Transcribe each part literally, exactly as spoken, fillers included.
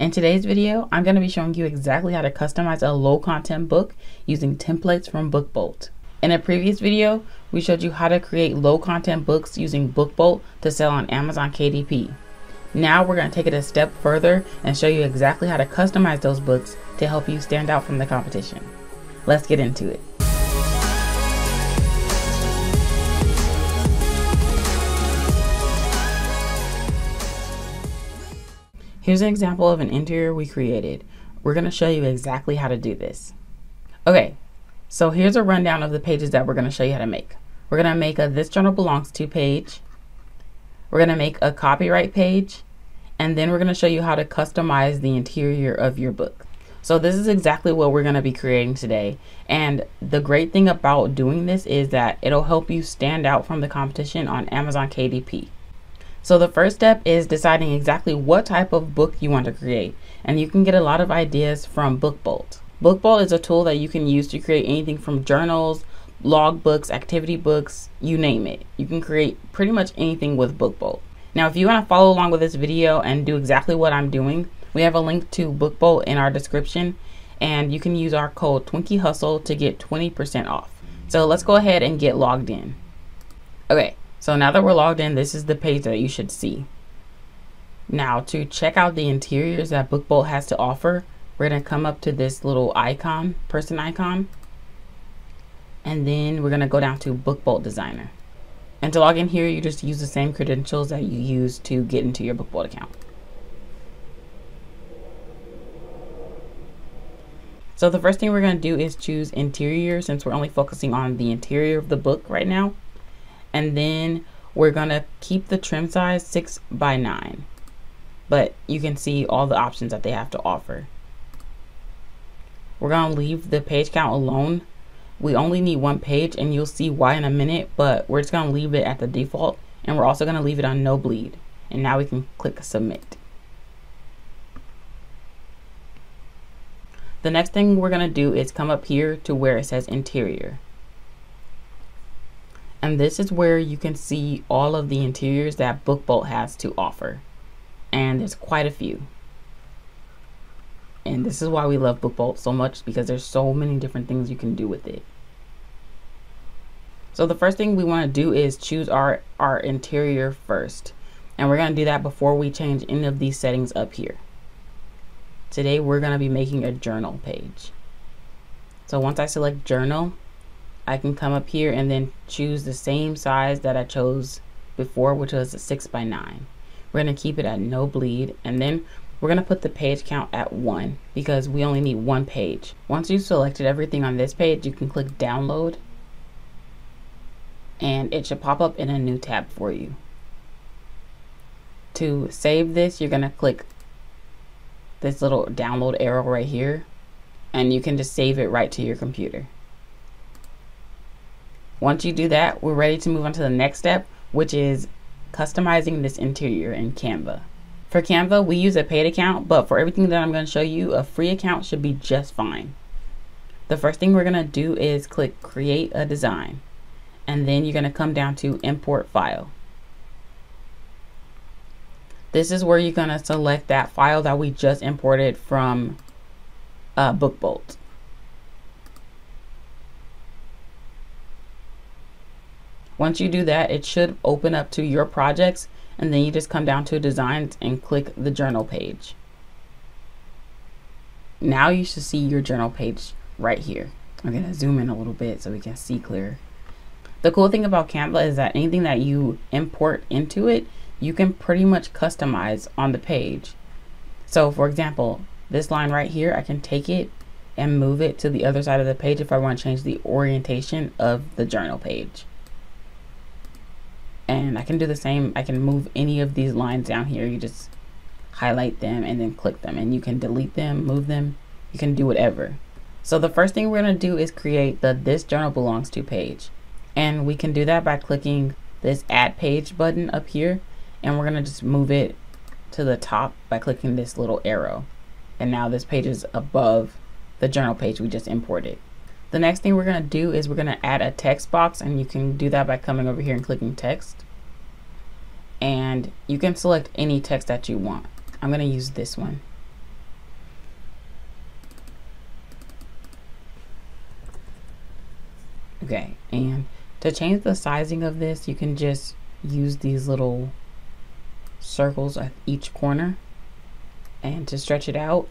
In today's video, I'm going to be showing you exactly how to customize a low content book using templates from Book Bolt. In a previous video, we showed you how to create low content books using Book Bolt to sell on Amazon K D P. Now we're going to take it a step further and show you exactly how to customize those books to help you stand out from the competition. Let's get into it. Here's an example of an interior we created. We're going to show you exactly how to do this. Okay, so here's a rundown of the pages that we're going to show you how to make. We're going to make a This Journal Belongs To page. We're going to make a copyright page, and then we're going to show you how to customize the interior of your book. So this is exactly what we're going to be creating today. And the great thing about doing this is that it'll help you stand out from the competition on Amazon K D P. So the first step is deciding exactly what type of book you want to create. And you can get a lot of ideas from Book Bolt. Book Bolt is a tool that you can use to create anything from journals, log books, activity books, you name it. You can create pretty much anything with Book Bolt. Now, if you want to follow along with this video and do exactly what I'm doing, we have a link to Book Bolt in our description, and you can use our code TwinkyHustle to get twenty percent off. So let's go ahead and get logged in. Okay, so now that we're logged in, this is the page that you should see. Now, to check out the interiors that Book Bolt has to offer, we're going to come up to this little icon, person icon, and then we're going to go down to Book Bolt Designer. And to log in here, you just use the same credentials that you use to get into your Book Bolt account. So the first thing we're going to do is choose interior, since we're only focusing on the interior of the book right now. And then we're going to keep the trim size six by nine. But you can see all the options that they have to offer. We're going to leave the page count alone. We only need one page, and you'll see why in a minute, but we're just gonna leave it at the default, and we're also gonna leave it on no bleed. And now we can click submit. The next thing we're gonna do is come up here to where it says interior. And this is where you can see all of the interiors that Book Bolt has to offer. And there's quite a few. And this is why we love Book Bolt so much, because there's so many different things you can do with it. So the first thing we want to do is choose our, our interior first. And we're going to do that before we change any of these settings up here. Today we're going to be making a journal page. So once I select journal, I can come up here and then choose the same size that I chose before, which was a six by nine. We're going to keep it at no bleed, and then we're going to put the page count at one, because we only need one page. Once you've selected everything on this page, you can click download, and it should pop up in a new tab for you. To save this, you're going to click this little download arrow right here, and you can just save it right to your computer. Once you do that, we're ready to move on to the next step, which is customizing this interior in Canva. For Canva, we use a paid account, but for everything that I'm going to show you, a free account should be just fine. The first thing we're going to do is click Create a Design, and then you're going to come down to Import File. This is where you're going to select that file that we just imported from uh, Book Bolt. Once you do that, it should open up to your projects, and then you just come down to designs and click the journal page. Now you should see your journal page right here. I'm gonna zoom in a little bit so we can see clearer. The cool thing about Canva is that anything that you import into it, you can pretty much customize on the page. So for example, this line right here, I can take it and move it to the other side of the page if I want to change the orientation of the journal page. And I can do the same. I can move any of these lines down here. You just highlight them and then click them, and you can delete them, move them. You can do whatever. So the first thing we're going to do is create the This Journal Belongs To page. And we can do that by clicking this Add Page button up here. And we're going to just move it to the top by clicking this little arrow. And now this page is above the journal page we just imported. The next thing we're going to do is we're going to add a text box, and you can do that by coming over here and clicking text. And you can select any text that you want. I'm going to use this one. To change the sizing of this, you can just use these little circles at each corner, and to stretch it out,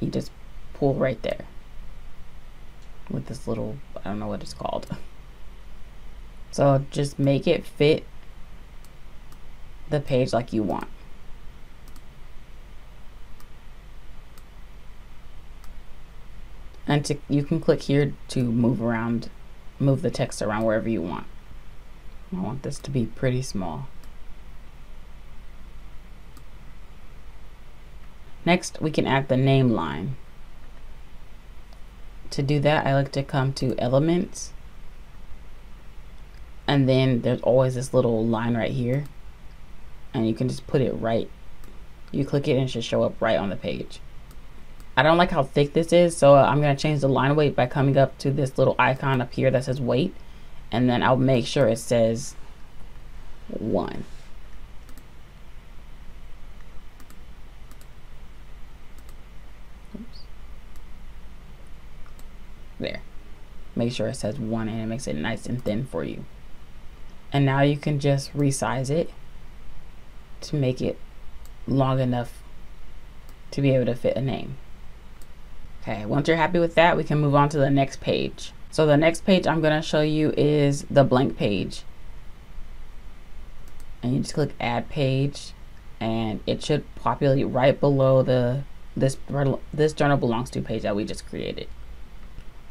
you just pull right there with this little, I don't know what it's called. So just make it fit the page like you want. And to, you can click here to move around, move the text around wherever you want. I want this to be pretty small. Next, we can add the name line. To do that, I like to come to Elements, and then there's always this little line right here, and you can just put it right. You click it and it should show up right on the page. I don't like how thick this is, so I'm going to change the line weight by coming up to this little icon up here that says weight, and then I'll make sure it says one. Oops. There. Make sure it says one, and it makes it nice and thin for you. And now you can just resize it to make it long enough to be able to fit a name. Okay, once you're happy with that, we can move on to the next page. So the next page I'm going to show you is the blank page. And you just click Add Page, and it should populate right below the this this journal belongs to page that we just created.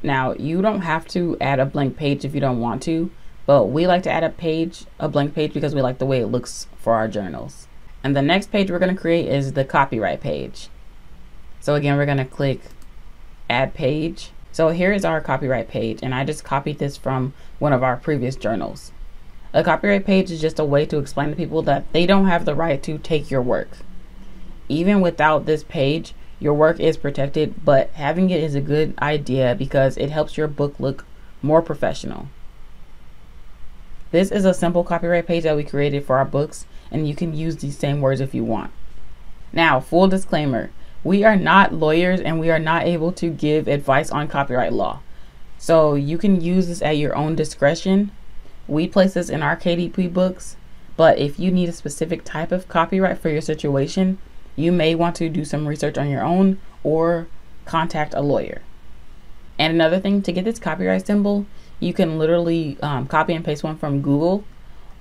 Now, you don't have to add a blank page if you don't want to, but we like to add a page, a blank page, because we like the way it looks for our journals. And the next page we're going to create is the copyright page. So again, we're going to click Add Page. So here is our copyright page, and I just copied this from one of our previous journals. A copyright page is just a way to explain to people that they don't have the right to take your work. Even without this page, your work is protected, but having it is a good idea because it helps your book look more professional. This is a simple copyright page that we created for our books, and you can use these same words if you want. Now, full disclaimer, we are not lawyers and we are not able to give advice on copyright law. So you can use this at your own discretion. We place this in our K D P books, but if you need a specific type of copyright for your situation, you may want to do some research on your own or contact a lawyer. And another thing, to get this copyright symbol, you can literally um, copy and paste one from Google,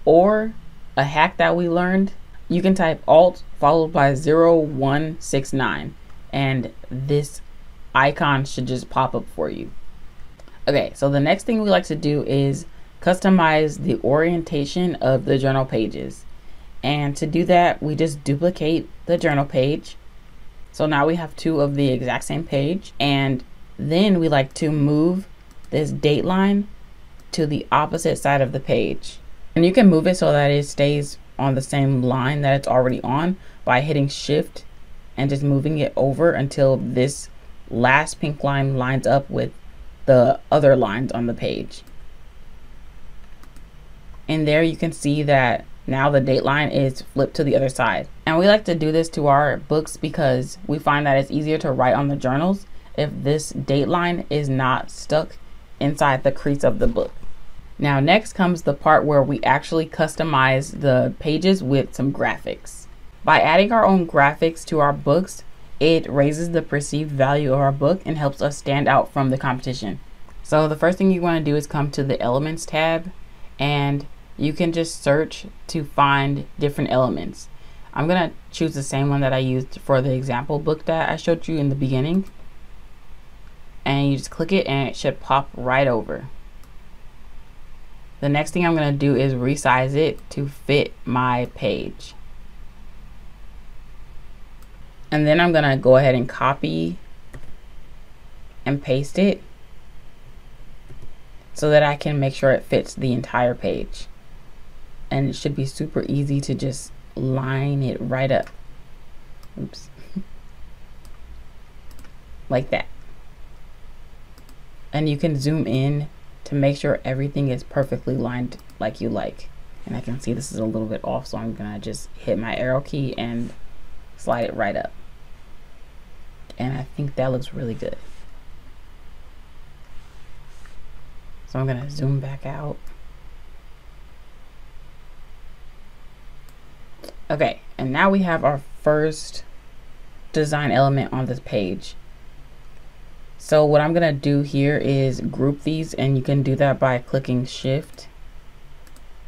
or a hack that we learned, you can type Alt followed by zero one six nine, and this icon should just pop up for you. Okay, so the next thing we like to do is customize the orientation of the journal pages. And to do that, we just duplicate the journal page. So now we have two of the exact same page, and then we like to move this date line to the opposite side of the page. And you can move it so that it stays on the same line that it's already on by hitting Shift and just moving it over until this last pink line lines up with the other lines on the page. And there you can see that now the date line is flipped to the other side. And we like to do this to our books because we find that it's easier to write on the journals if this date line is not stuck inside the crease of the book. Now, next comes the part where we actually customize the pages with some graphics. By adding our own graphics to our books, it raises the perceived value of our book and helps us stand out from the competition. So the first thing you want to do is come to the Elements tab, and you can just search to find different elements. I'm going to choose the same one that I used for the example book that I showed you in the beginning. And you just click it and it should pop right over. The next thing I'm going to do is resize it to fit my page. And then I'm going to go ahead and copy and paste it so that I can make sure it fits the entire page. And it should be super easy to just line it right up. Oops. Like that. And you can zoom in to make sure everything is perfectly lined like you like. And I can see this is a little bit off, so I'm gonna just hit my arrow key and slide it right up. And I think that looks really good. So I'm gonna zoom back out Okay, and now we have our first design element on this page. So what I'm gonna do here is group these, and you can do that by clicking Shift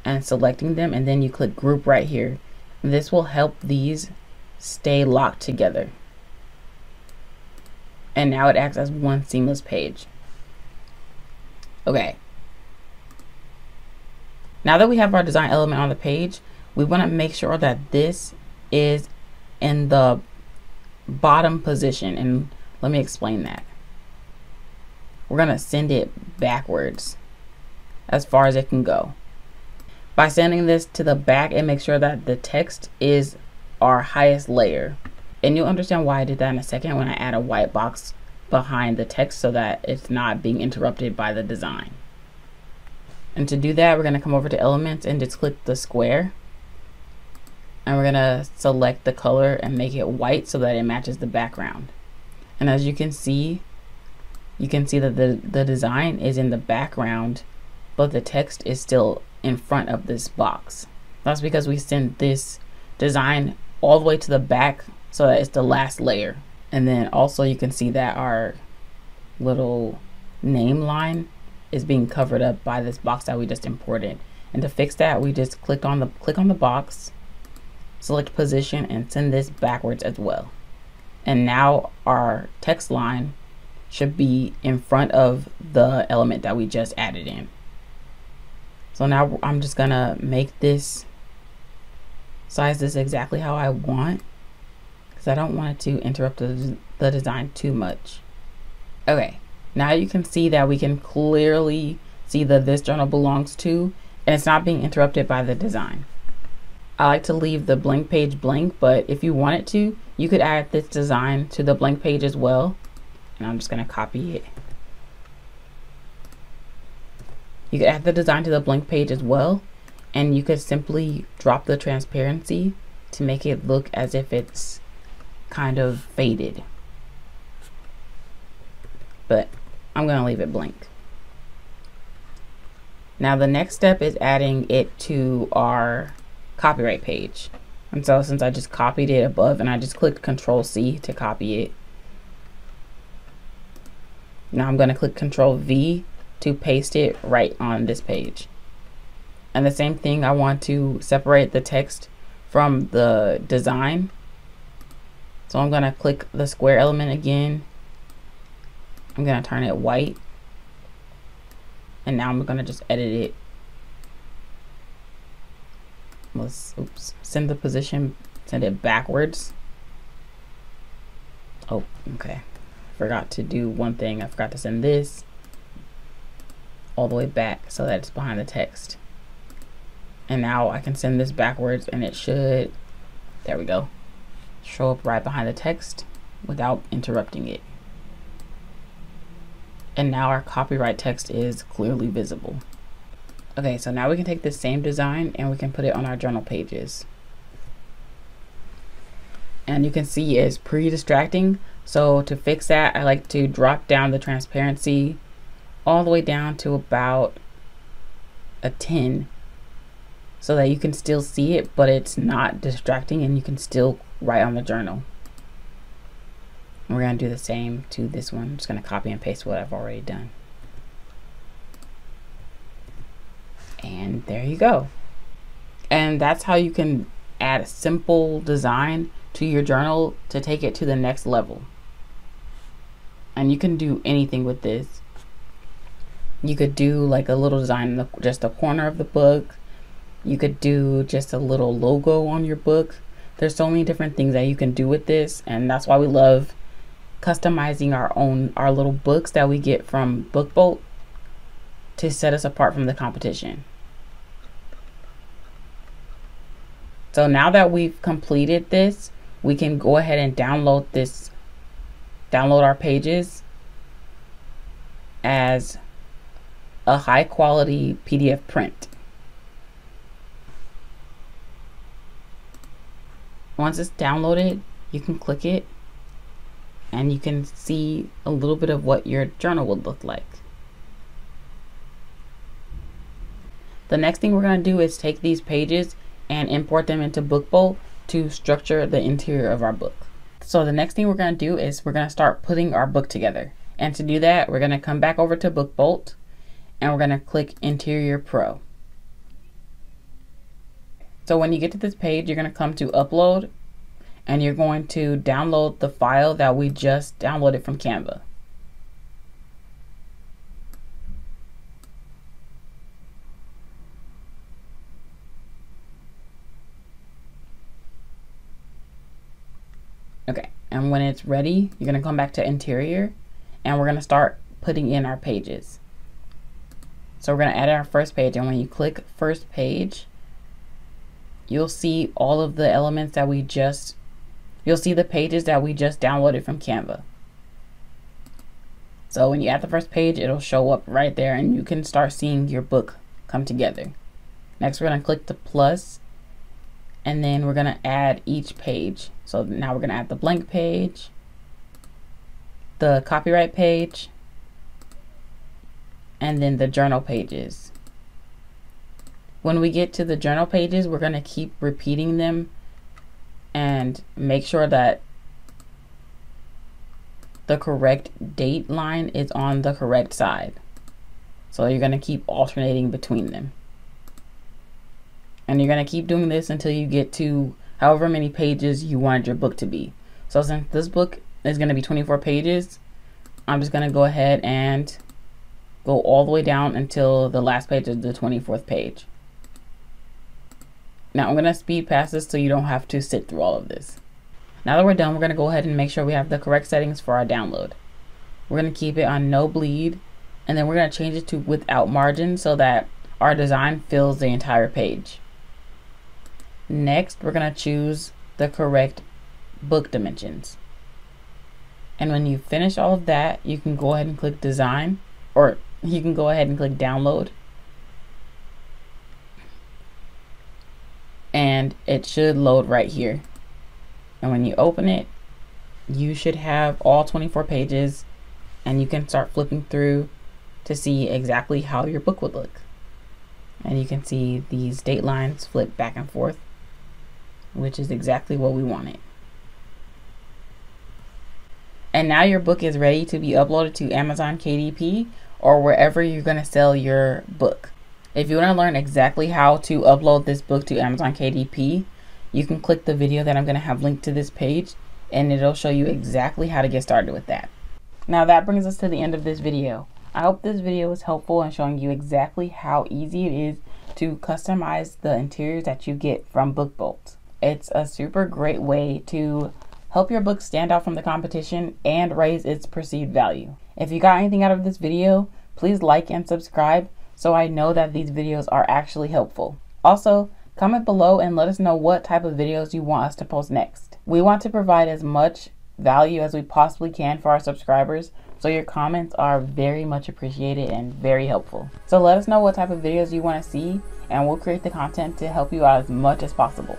and selecting them, and then you click group right here. This will help these stay locked together. And now it acts as one seamless page. Okay. Now that we have our design element on the page, we want to make sure that this is in the bottom position. And let me explain that. We're going to send it backwards as far as it can go. By sending this to the back, it makes sure that the text is our highest layer. And you'll understand why I did that in a second when I add a white box behind the text so that it's not being interrupted by the design. And to do that, we're going to come over to Elements and just click the square. And we're going to select the color and make it white so that it matches the background. And as you can see, you can see that the, the design is in the background, but the text is still in front of this box. That's because we sent this design all the way to the back so that it's the last layer. And then also you can see that our little name line is being covered up by this box that we just imported. And to fix that, we just click on the click on the box, select position, and send this backwards as well. And now our text line should be in front of the element that we just added in. So now I'm just gonna make this, size this exactly how I want, because I don't want it to interrupt the, the design too much. Okay, now you can see that we can clearly see that this journal belongs to, and it's not being interrupted by the design. I like to leave the blank page blank, but if you wanted to, you could add this design to the blank page as well. And I'm just gonna copy it. You could add the design to the blank page as well, and you could simply drop the transparency to make it look as if it's kind of faded. But I'm gonna leave it blank. Now the next step is adding it to our copyright page. And so since I just copied it above and I just clicked Control C to copy it, now I'm gonna click Control V to paste it right on this page. And the same thing, I want to separate the text from the design. So I'm gonna click the square element again. I'm gonna turn it white. And now I'm gonna just edit it. Let's, oops, send the position, send it backwards. Oh, okay. Forgot to do one thing. I forgot to send this all the way back so that it's behind the text. And now I can send this backwards and it should, there we go, show up right behind the text without interrupting it. And now our copyright text is clearly visible. Okay, so now we can take this same design and we can put it on our journal pages. And you can see it's pretty distracting. So to fix that, I like to drop down the transparency all the way down to about a ten so that you can still see it, but it's not distracting and you can still write on the journal. And we're gonna do the same to this one. I'm just gonna copy and paste what I've already done. And there you go. And that's how you can add a simple design to your journal to take it to the next level. And you can do anything with this. You could do like a little design in the, just the corner of the book. You could do just a little logo on your book. There's so many different things that you can do with this, and that's why we love customizing our own our little books that we get from Book Bolt to set us apart from the competition. So now that we've completed this, we can go ahead and download this, download our pages as a high quality P D F print. Once it's downloaded, you can click it and you can see a little bit of what your journal would look like. The next thing we're going to do is take these pages and import them into Book Bolt to structure the interior of our book. So the next thing we're going to do is we're going to start putting our book together. And to do that, we're going to come back over to Book Bolt and we're going to click Interior Pro. So when you get to this page, you're going to come to Upload and you're going to download the file that we just downloaded from Canva. Okay, and when it's ready, you're going to come back to Interior and we're going to start putting in our pages. So we're going to add our first page, and when you click First Page, you'll see all of the elements that we just, you'll see the pages that we just downloaded from Canva. So when you add the first page, it'll show up right there and you can start seeing your book come together. Next, we're going to click the plus and then we're going to add each page. So now we're going to add the blank page, the copyright page, and then the journal pages. When we get to the journal pages, we're going to keep repeating them and make sure that the correct date line is on the correct side. So you're going to keep alternating between them. And you're going to keep doing this until you get to however many pages you wanted your book to be. So since this book is going to be twenty-four pages, I'm just going to go ahead and go all the way down until the last page of the twenty-fourth page. Now I'm going to speed past this so you don't have to sit through all of this. Now that we're done, we're going to go ahead and make sure we have the correct settings for our download. We're going to keep it on no bleed, and then we're going to change it to without margin so that our design fills the entire page. Next, we're going to choose the correct book dimensions. And when you finish all of that, you can go ahead and click design, or you can go ahead and click download. And it should load right here. And when you open it, you should have all twenty-four pages and you can start flipping through to see exactly how your book would look. And you can see these date lines flip back and forth, which is exactly what we wanted. And now your book is ready to be uploaded to Amazon K D P or wherever you're going to sell your book. If you want to learn exactly how to upload this book to Amazon K D P, you can click the video that I'm going to have linked to this page and it'll show you exactly how to get started with that. Now that brings us to the end of this video. I hope this video was helpful in showing you exactly how easy it is to customize the interiors that you get from Book Bolt. It's a super great way to help your book stand out from the competition and raise its perceived value. If you got anything out of this video, please like and subscribe so I know that these videos are actually helpful. Also, comment below and let us know what type of videos you want us to post next. We want to provide as much value as we possibly can for our subscribers, so your comments are very much appreciated and very helpful. So let us know what type of videos you want to see and we'll create the content to help you out as much as possible.